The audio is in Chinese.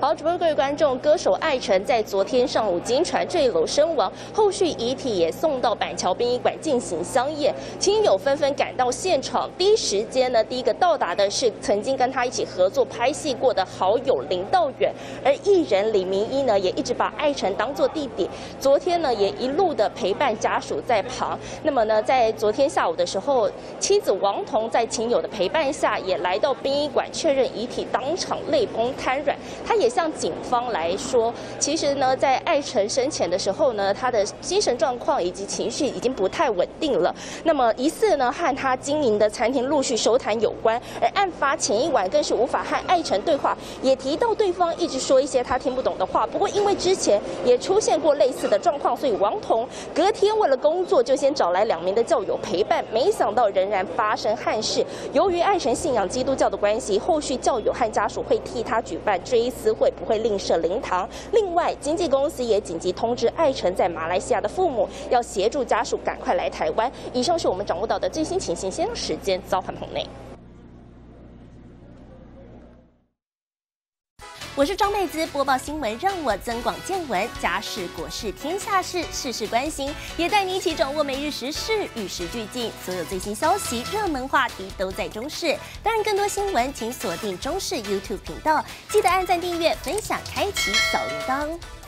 好，主播各位观众，歌手艾成在昨天上午经传坠楼身亡，后续遗体也送到板桥殡仪馆进行相验。亲友纷纷赶到现场，第一时间呢，第一个到达的是曾经跟他一起合作拍戏过的好友林道远，而艺人李明一呢，也一直把艾成当作弟弟，昨天呢也一路的陪伴家属在旁。那么呢，在昨天下午的时候，妻子王彤在亲友的陪伴下，也来到殡仪馆确认遗体，当场泪崩瘫软。他也向警方来说，其实呢，在艾成生前的时候呢，他的精神状况以及情绪已经不太稳定了。那么疑似呢，和他经营的餐厅陆续收摊有关。而案发前一晚更是无法和艾成对话，也提到对方一直说一些他听不懂的话。不过因为之前也出现过类似的状况，所以王彤隔天为了工作就先找来2名的教友陪伴，没想到仍然发生憾事。由于艾成信仰基督教的关系，后续教友和家属会替他举办追思会，不会另设灵堂。另外，经纪公司也紧急通知艾成在马来西亚的父母，要协助家属赶快来台湾。以上是我们掌握到的最新情形。先让时间召唤棚内。我是张妹姿，播报新闻，让我增广见闻，家事国事天下事，事事关心，也带你一起掌握每日时事，与时俱进，所有最新消息、热门话题都在中视。当然，更多新闻请锁定中视 YouTube 频道，记得按赞、订阅、分享、开启小铃铛。